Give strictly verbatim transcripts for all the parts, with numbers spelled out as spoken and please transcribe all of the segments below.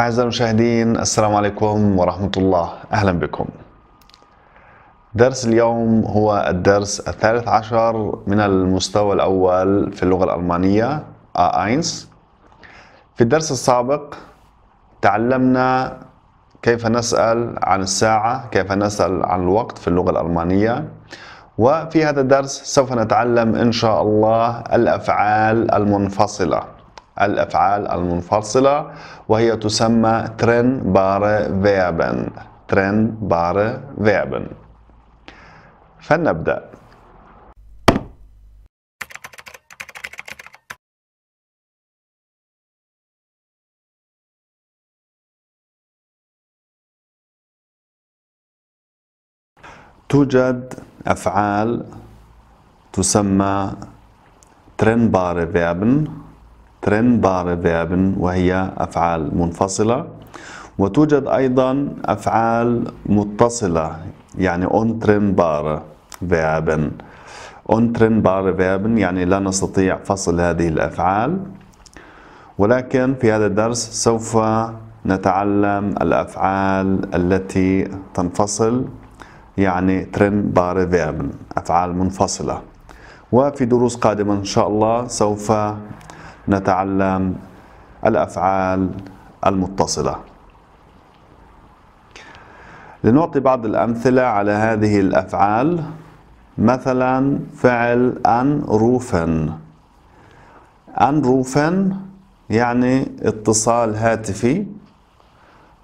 أعزائي المشاهدين، السلام عليكم ورحمة الله. أهلا بكم. درس اليوم هو الدرس الثالث عشر من المستوى الأول في اللغة الألمانية إيه واحد. في الدرس السابق تعلمنا كيف نسأل عن الساعة، كيف نسأل عن الوقت في اللغة الألمانية، وفي هذا الدرس سوف نتعلم إن شاء الله الأفعال المنفصلة الأفعال المنفصلة وهي تسمى Trennbare Verben Trennbare Verben. فلنبدأ. توجد أفعال تسمى Trennbare Verben Trennbare Verben وهي أفعال منفصلة، وتوجد أيضا أفعال متصلة يعني untrennbare Verben untrennbare Verben يعني لا نستطيع فصل هذه الأفعال. ولكن في هذا الدرس سوف نتعلم الأفعال التي تنفصل يعني Trennbare Verben أفعال منفصلة، وفي دروس قادمة إن شاء الله سوف نتعلم الأفعال المتصلة. لنعطي بعض الأمثلة على هذه الأفعال. مثلا فعل anrufen anrufen يعني اتصال هاتفي،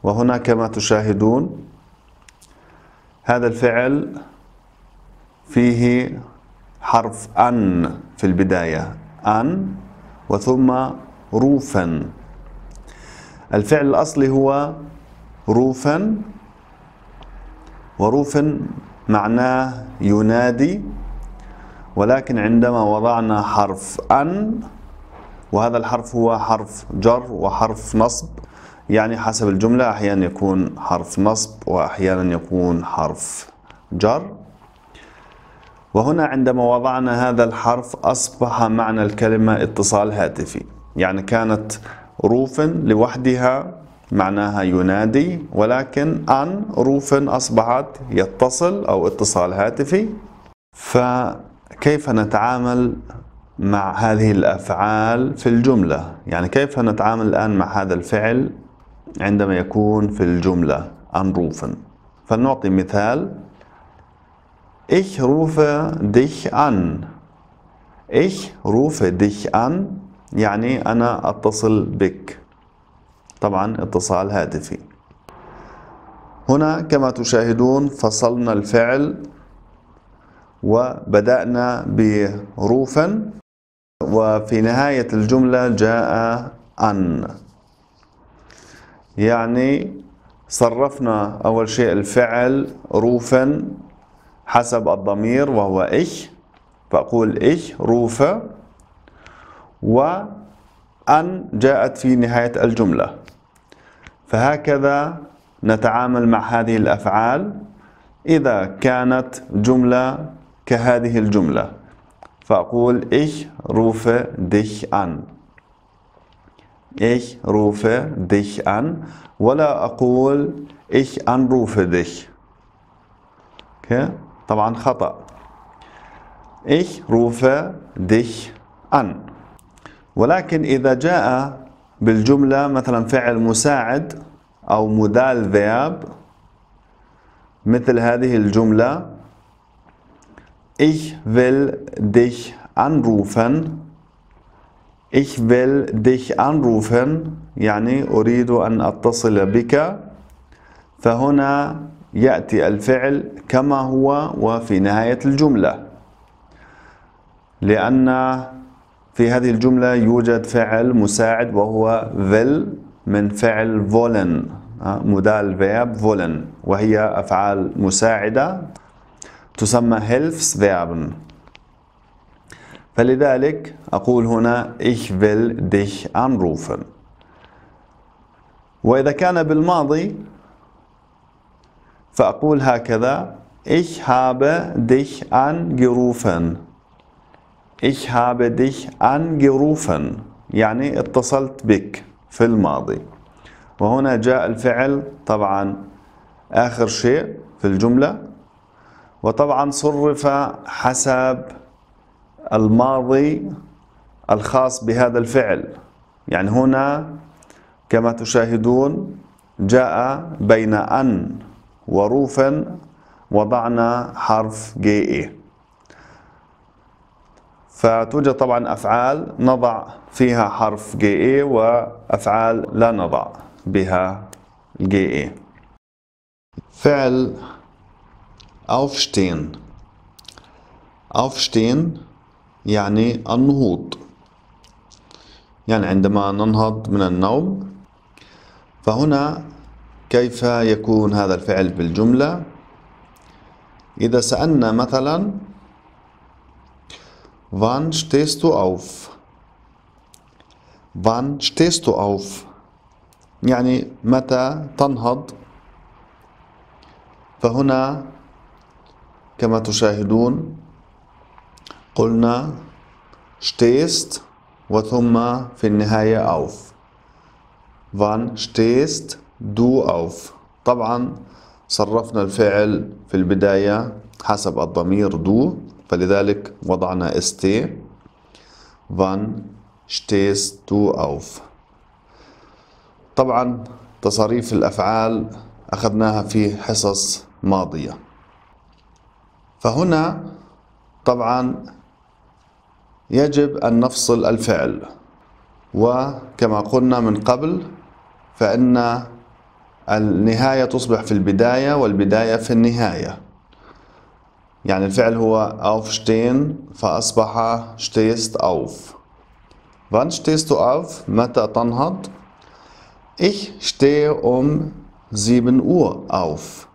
وهنا كما تشاهدون هذا الفعل فيه حرف أن في البداية، أن وثم روفن. الفعل الأصلي هو روفن، وروفن معناه ينادي، ولكن عندما وضعنا حرف أن، وهذا الحرف هو حرف جر وحرف نصب، يعني حسب الجملة أحيانا يكون حرف نصب وأحيانا يكون حرف جر، وهنا عندما وضعنا هذا الحرف أصبح معنى الكلمة اتصال هاتفي. يعني كانت روفن لوحدها معناها ينادي، ولكن أن روفن أصبحت يتصل أو اتصال هاتفي. فكيف نتعامل مع هذه الأفعال في الجملة؟ يعني كيف نتعامل الآن مع هذا الفعل عندما يكون في الجملة أن روفن؟ فلنعطي مثال. Ich rufe dich an. Ich rufe dich an يعني أنا أتصل بك، طبعا اتصال هاتفي. هنا كما تشاهدون فصلنا الفعل وبدأنا بروفن، وفي نهاية الجملة جاء أن، يعني صرفنا أول شيء الفعل روفن حسب الضمير وهو إيش، فأقول إيش روفة، وأن جاءت في نهاية الجملة. فهكذا نتعامل مع هذه الأفعال إذا كانت جملة كهذه الجملة، فأقول إيش روفة dich an إيش روفة dich an، ولا أقول إيش anrufe dich. okay. طبعا خطأ. Ich rufe dich an. ولكن إذا جاء بالجملة مثلا فعل مساعد أو مودال فيرب مثل هذه الجملة Ich will dich anrufen Ich will dich anrufen يعني أريد أن أتصل بك، فهنا يأتي الفعل كما هو وفي نهاية الجملة، لأن في هذه الجملة يوجد فعل مساعد وهو will من فعل wollen مودال verb wollen، وهي أفعال مساعدة تسمى Hilfsverben. فلذلك أقول هنا Ich will dich anrufen. وإذا كان بالماضي فأقول هكذا Ich habe dich angerufen Ich habe dich angerufen يعني اتصلت بك في الماضي، وهنا جاء الفعل طبعا آخر شيء في الجملة، وطبعا صرف حسب الماضي الخاص بهذا الفعل. يعني هنا كما تشاهدون جاء بين أن وروفا وضعنا حرف جي. فتوجد طبعا أفعال نضع فيها حرف جي وأفعال لا نضع بها الجي. فعل aufstehen. aufstehen يعني النهوض، يعني عندما ننهض من النوم. فهنا كيف يكون هذا الفعل بالجملة؟ إذا سألنا مثلا Wann stehst du auf؟ Wann stehst du auf؟ يعني متى تنهض؟ فهنا كما تشاهدون قلنا stehst وثم في النهاية auf. Wann stehst du auf؟ طبعا صرفنا الفعل في البداية حسب الضمير دو، فلذلك وضعنا است. Wann stehst du auf؟ طبعا تصاريف الأفعال أخذناها في حصص ماضية. فهنا طبعا يجب أن نفصل الفعل، وكما قلنا من قبل فإن النهاية تصبح في البداية والبداية في النهاية. يعني الفعل هو aufstehen فأصبح stehst auf. Wann stehst du auf؟ متى تنهض؟ Ich stehe um sieben Uhr auf.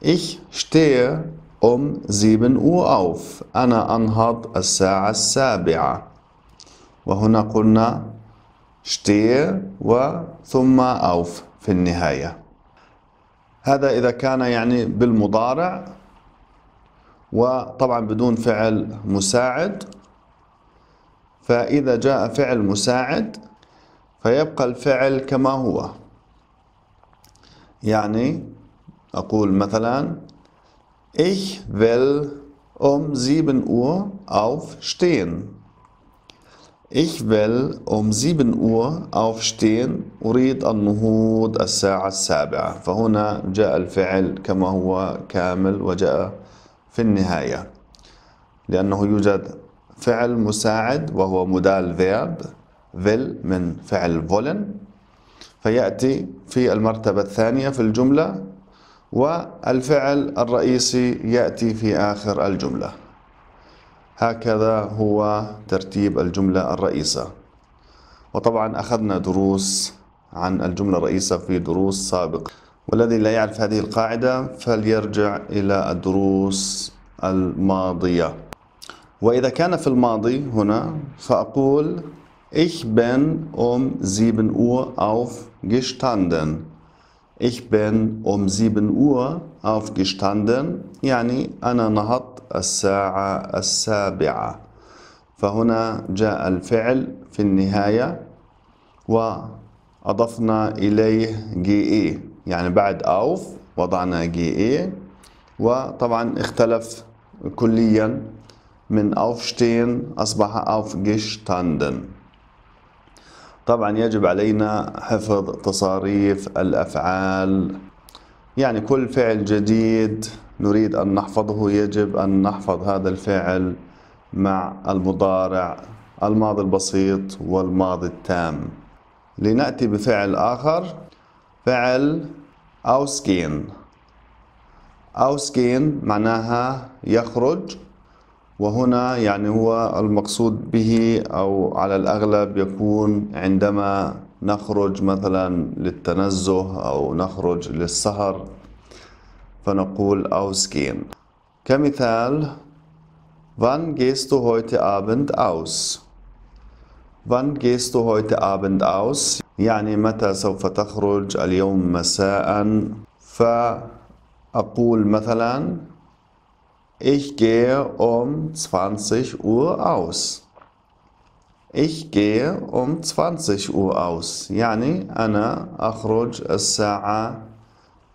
Ich stehe um sieben Uhr auf. أنا أنهض الساعة السابعة. وهنا قلنا stehe وثم auf في النهاية. هذا إذا كان يعني بالمضارع، وطبعا بدون فعل مساعد. فإذا جاء فعل مساعد فيبقى الفعل كما هو. يعني أقول مثلا Ich will um sieben Uhr aufstehen. Ich will um sieben Uhr aufstehen. أريد النهوض الساعة السابعة. فهنا جاء الفعل كما هو كامل وجاء في النهاية، لأنه يوجد فعل مساعد وهو مودال verb will من فعل wollen، فيأتي في المرتبة الثانية في الجملة، والفعل الرئيسي يأتي في آخر الجملة. هكذا هو ترتيب الجملة الرئيسة. وطبعا أخذنا دروس عن الجملة الرئيسة في دروس سابقة، والذي لا يعرف هذه القاعدة فليرجع إلى الدروس الماضية. وإذا كان في الماضي هنا فأقول Ich bin um sieben Uhr aufgestanden. Ich bin um sieben Uhr aufgestanden. يعني أنا نهضت الساعة السابعة. فهنا جاء الفعل في النهاية وأضفنا إليه جي، يعني بعد auf وضعنا جي. وطبعا اختلف كليا، من aufstehen أصبح aufgestanden. طبعا يجب علينا حفظ تصاريف الأفعال، يعني كل فعل جديد نريد أن نحفظه يجب أن نحفظ هذا الفعل مع المضارع، الماضي البسيط والماضي التام. لنأتي بفعل آخر، فعل ausgehen. ausgehen معناها يخرج، وهنا يعني هو المقصود به أو على الأغلب يكون عندما نخرج مثلا للتنزه أو نخرج للسهر، فنقول ausgehen. كمثال Wann gehst du heute Abend aus؟ Wann gehst du heute Abend aus؟ يعني متى سوف تخرج اليوم مساء. فأقول مثلا Ich gehe um zwanzig Uhr aus. Ich gehe um zwanzig Uhr aus. يعني أنا أخرج الساعة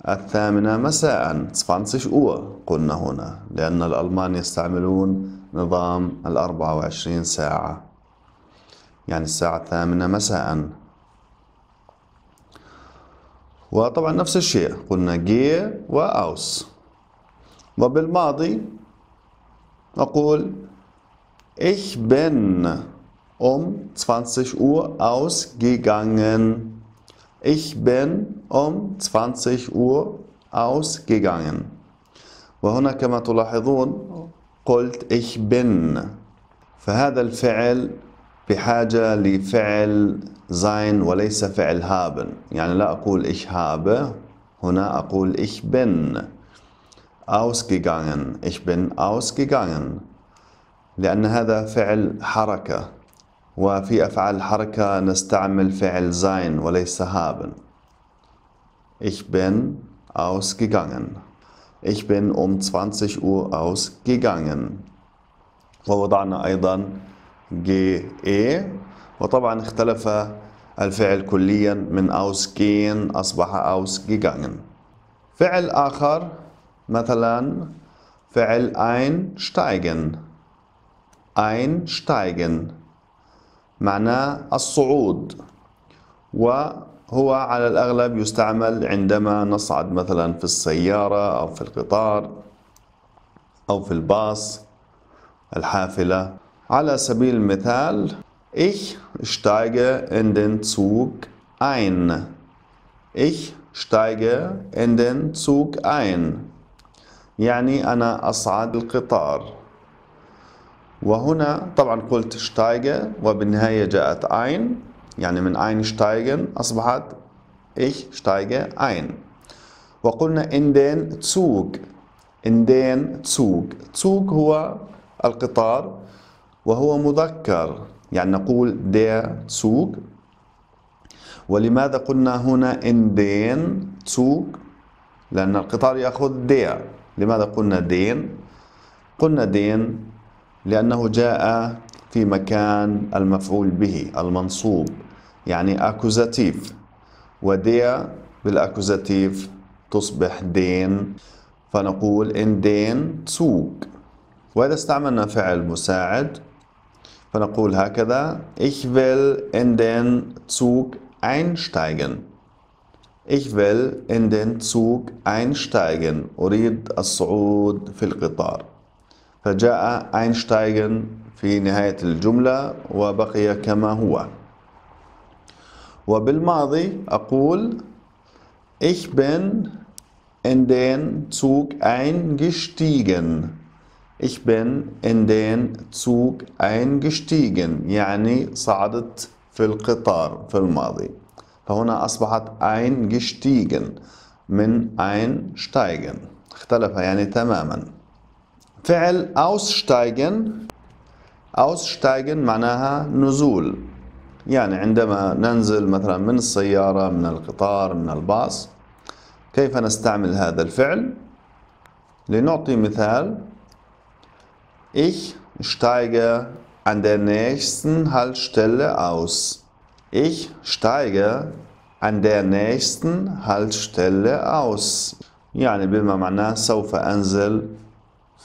الثامنة مساءً. zwanzig Uhr قلنا هنا لأن الألمان يستعملون نظام الأربعة وعشرين ساعة. يعني الساعة الثامنة مساءً. وطبعا نفس الشيء قلنا gehe وaus. وبالماضي أقول Ich bin um zwanzig Uhr ausgegangen. Ich bin um zwanzig Uhr ausgegangen. وهنا كما تلاحظون قلت ich bin. فهذا الفعل بحاجة لفعل sein وليس فعل haben. يعني لا أقول ich habe. هنا أقول ich bin ausgegangen. Ich bin ausgegangen. لأن هذا فعل حركة. وفي أفعال الحركة نستعمل فعل sein وليس haben. Ich bin ausgegangen. Ich bin um zwanzig Uhr ausgegangen. ووضعنا أيضا gehe. وطبعا اختلف الفعل كليا من ausgehen أصبح ausgegangen. فعل آخر مثلا فعل einsteigen. einsteigen معناه الصعود، وهو على الأغلب يستعمل عندما نصعد مثلا في السيارة أو في القطار أو في الباص الحافلة. على سبيل المثال Ich steige in den Zug ein. Ich steige in den Zug ein. يعني أنا أصعد القطار. وهنا طبعا قلت steige وبالنهاية جاءت ein. يعني من einsteigen أصبحت ich steige ein. وقلنا in den Zug. in den Zug. Zug هو القطار وهو مذكر. يعني نقول der Zug. ولماذا قلنا هنا in den Zug؟ لأن القطار يأخذ der. لماذا قلنا den؟ قلنا den لأنه جاء في مكان المفعول به المنصوب، يعني أكوزاتيف، وديا بالأكوزاتيف تصبح دين، فنقول إن دين سوق. وإذا استعملنا فعل مساعد فنقول هكذا Ich will in den Zug einsteigen. Ich will in den Zug einsteigen. أريد الصعود في القطار. فجاء einsteigen في نهاية الجملة وبقي كما هو. وبالماضي أقول Ich bin in den Zug eingestiegen. Ich bin in den Zug eingestiegen. يعني صعدت في القطار في الماضي. فهنا أصبحت eingestiegen من einsteigen. اختلف يعني تماما. فعل aussteigen. aussteigen معناها نزول. يعني عندما ننزل مثلا من السيارة من القطار من الباص كيف نستعمل هذا الفعل؟ لنعطي مثال Ich steige an der nächsten Haltestelle aus. Ich steige an der nächsten Haltestelle aus. يعني بما معناه سوف أنزل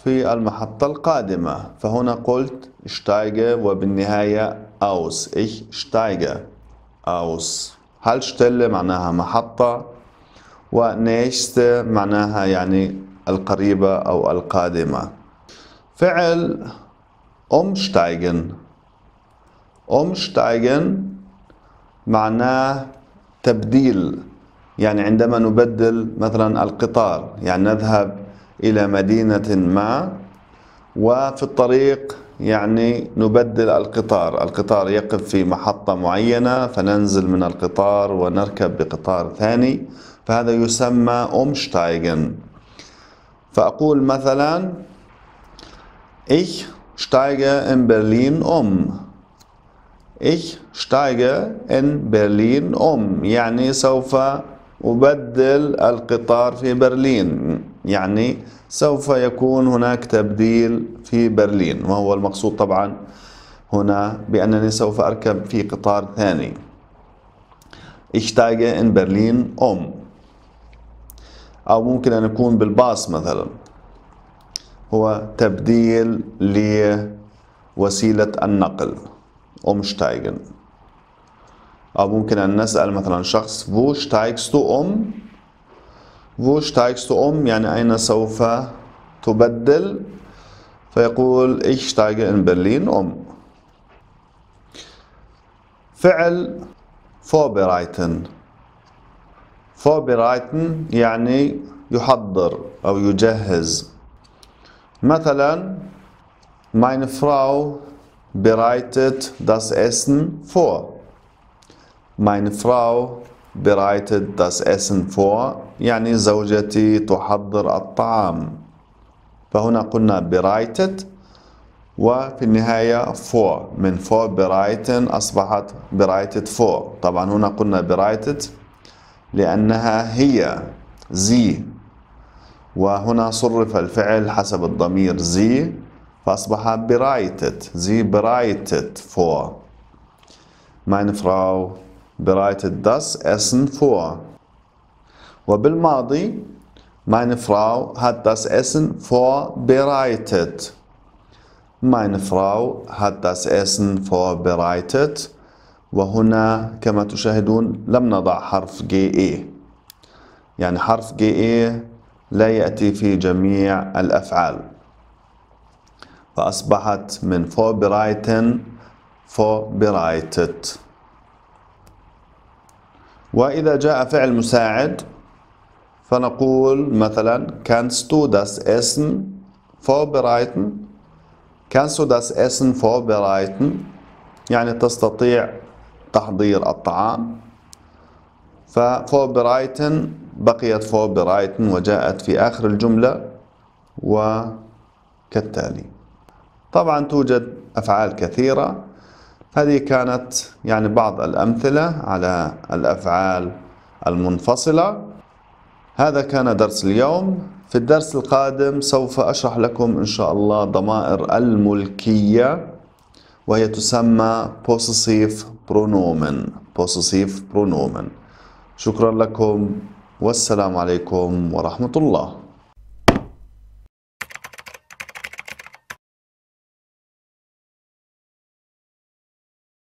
في المحطة القادمة. فهنا قلت steige وبالنهاية aus. Ich steige aus. Haltestelle معناها محطة، ونächste معناها يعني القريبة أو القادمة. فعل umsteigen. umsteigen معناه تبديل. يعني عندما نبدل مثلا القطار، يعني نذهب إلى مدينة ما وفي الطريق يعني نبدل القطار. القطار يقف في محطة معينة فننزل من القطار ونركب بقطار ثاني، فهذا يسمى umsteigen. فأقول مثلا Ich steige in Berlin um. Ich steige in Berlin um. يعني سوف أبدل القطار في برلين. يعني سوف يكون هناك تبديل في برلين، وهو المقصود طبعا هنا بأنني سوف أركب في قطار ثاني. Ich steige in Berlin um. أو ممكن أن يكون بالباص مثلا. هو تبديل لوسيلة النقل umsteigen. أو ممكن أن نسأل مثلا شخص wo steigst du um؟ wo steigst du um يعني أين سوف تبدل؟ فيقول ich steige in Berlin um. فعل vorbereiten. vorbereiten يعني يحضر أو يجهز. مثلا meine Frau bereitet das Essen vor. meine Frau bereitet das Essen vor يعني زوجتي تحضر الطعام. فهنا قلنا bereitet وفي النهاية vor. من vorbereiten أصبحت bereitet vor. طبعا هنا قلنا bereitet لأنها هي sie، وهنا صرف الفعل حسب الضمير sie فأصبح bereitet. sie bereitet vor. meine Frau bereitet das Essen vor. وبالماضي meine Frau hat das Essen vorbereitet. meine Frau hat das Essen vorbereitet. وهنا كما تشاهدون لم نضع حرف جي إي، يعني حرف جي إي لا يأتي في جميع الأفعال، فأصبحت من vorbereiten vorbereitet. وإذا جاء فعل مساعد فنقول مثلا kannst du das Essen vorbereiten؟ kannst du das Essen vorbereiten؟ يعني تستطيع تحضير الطعام. فvorbereiten بقيت vorbereiten وجاءت في آخر الجملة وكالتالي. طبعا توجد أفعال كثيرة، هذه كانت يعني بعض الأمثلة على الأفعال المنفصلة. هذا كان درس اليوم. في الدرس القادم سوف أشرح لكم إن شاء الله ضمائر الملكية، وهي تسمى possessive pronoun. possessive pronoun. شكرا لكم والسلام عليكم ورحمة الله.